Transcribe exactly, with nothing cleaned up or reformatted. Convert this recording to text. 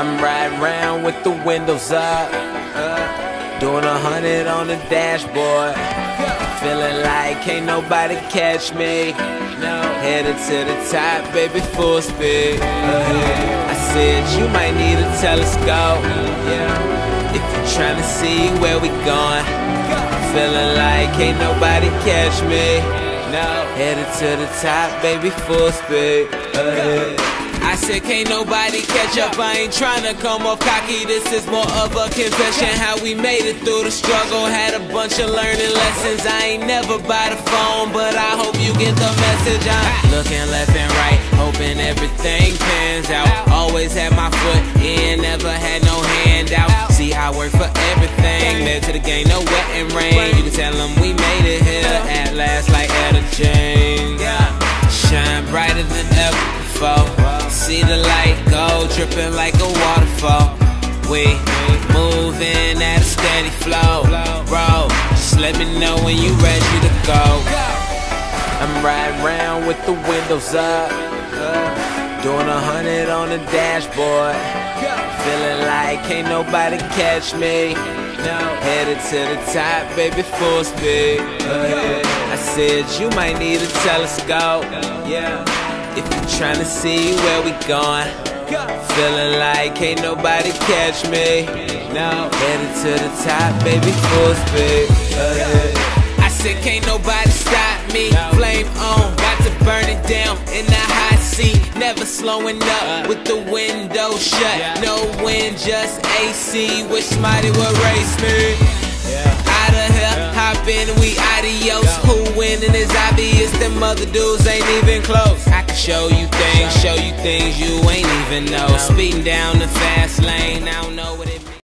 I'm riding round with the windows up, uh, doing a hundred on the dashboard. Feeling like can't nobody catch me. Headed to the top, baby, full speed. I said you might need a telescope if you're trying to see where we going. Feeling like can't nobody catch me. Headed to the top, baby, full speed. I said can't nobody catch up. I ain't tryna come off cocky. This is more of a confession, how we made it through the struggle. Had a bunch of learning lessons. I ain't never by the phone, but I hope you get the message. I'm looking left and right, hoping everything pans out. Always had my foot in, never had no handout. See, I work for everything, led to the game, no wet and rain. You can tell them we made it here at last, like Etta James. Shine brighter than ever. See the light go, dripping like a waterfall. We moving at a steady flow. Bro, just let me know when you ready to go. I'm riding round with the windows up, doing a hundred on the dashboard. Feeling like can't nobody catch me. Headed to the top, baby, full speed. I said you might need a telescope if you're trying to see where we going. Feeling like can't nobody catch me. Headed to the top, baby, full speed. I said can't nobody stop me. Flame on, got to burn it down in the hot seat. Never slowing up with the window shut. No wind, just A C. Wish somebody would race me. Out of here, hop in, we adios. Who winning is obvious, them other dudes ain't even close. I can show you things, show you things you ain't even know. Speeding down the fast lane, I don't know what it means.